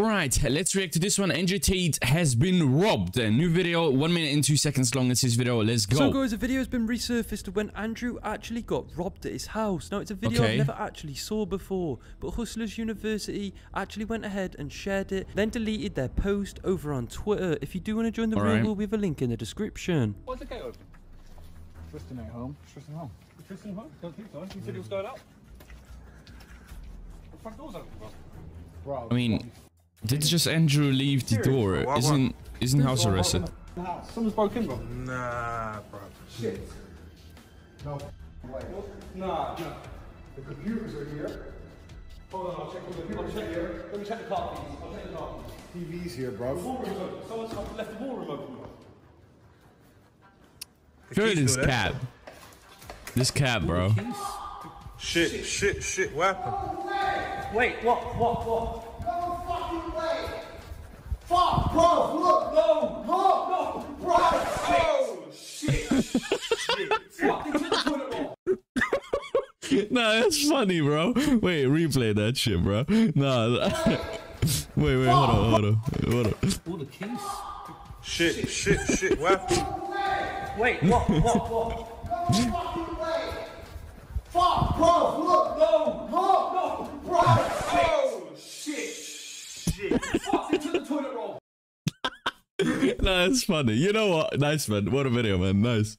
Alright, let's react to this one. Andrew Tate has been robbed. A new video, 1 minute and 2 seconds long. It's his video. Let's go. So guys, a video has been resurfaced of when Andrew actually got robbed at his house. Now, it's a video I've never actually saw before, but Hustlers University actually went ahead and shared it, then deleted their post over on Twitter. If you do want to join the room, we have a link in the description. Why's the gate open? Tristan ain't home. Tristan home. Tristan home? Don't think so. You said he was going out. The front door's open, bro. I mean... did just Andrew leave the door? Isn't house arrested? Someone's broken, bro. Nah, bro. Shit. No way. Nah. The computers are here. Hold on, I'll check the computers here. Let me check the car, please. I'll check the car. TV's here, bro. The wall room's open. Someone's left the wall room open, bro. This cab. This cab, bro. Shit. What happened? Wait, what? Fuck, bro, look, no, bro, oh, shit, fuck, they couldn't put it on. Nah, that's funny, bro. Wait, replay that shit, bro. Nah, wait, hold on. All the keys? Shit, what? Wait, what? No fucking way. Fuck, bro, look, no, bro, oh, shit. Fuck, into the toilet roll. Nah, it's funny. You know what? Nice, man. What a video, man. Nice.